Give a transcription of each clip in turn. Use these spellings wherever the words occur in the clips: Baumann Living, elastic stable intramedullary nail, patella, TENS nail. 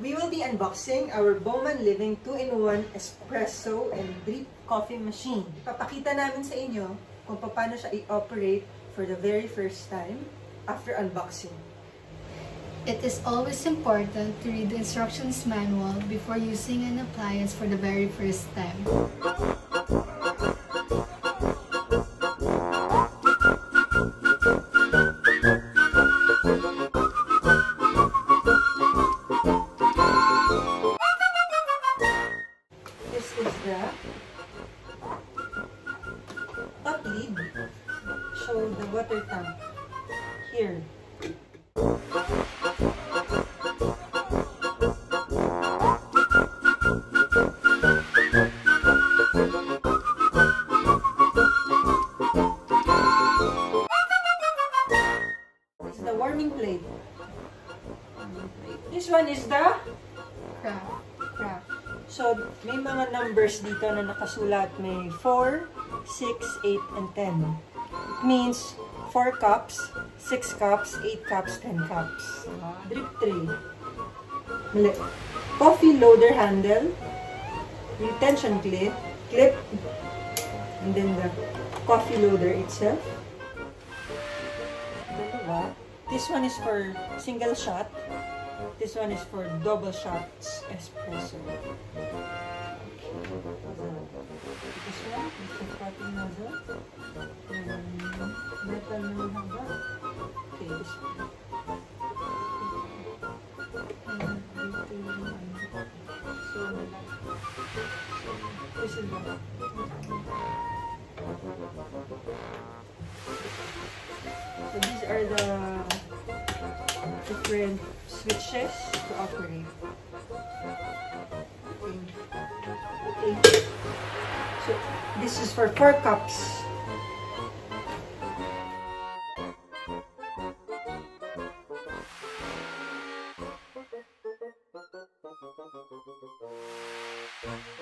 We will be unboxing our Baumann Living 2-in-1 Espresso and Drip Coffee Machine. Ipapakita namin sa inyo kung paano siya i-operate for the very first time after unboxing. It is always important to read the instructions manual before using an appliance for the very first time. Top lid, show the water tank here. This is the warming plate. This one is the craft. So, may mga numbers dito na nakasulat. May 4, 6, 8, and 10. It means 4 cups, 6 cups, 8 cups, 10 cups. Drip tray. Coffee loader handle. Retention clip. And then the coffee loader itself. This one is for single shot. This one is for double shots espresso. This one is the coffee nozzle. Metal handle. Okay, this one. So, this is one. So, these are the different switches to operate. Okay. So this is for 4 cups.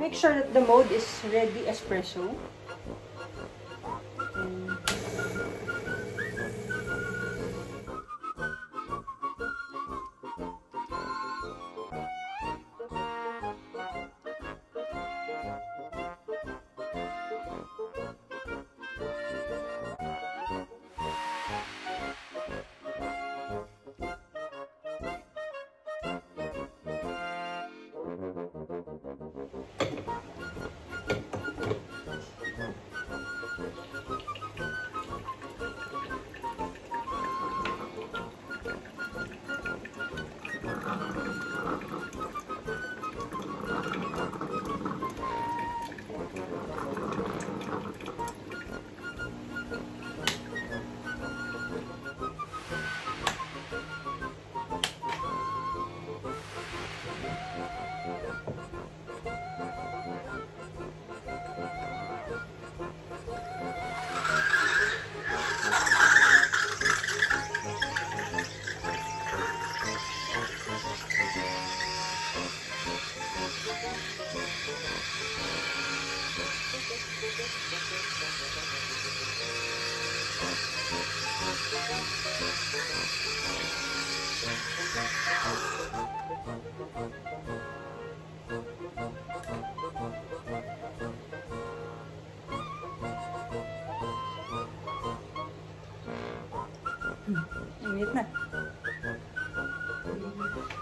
Make sure that the mode is ready espresso.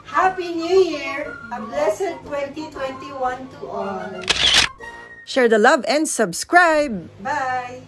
Happy New Year! A blessed 2021 to all. Share the love and subscribe. Bye.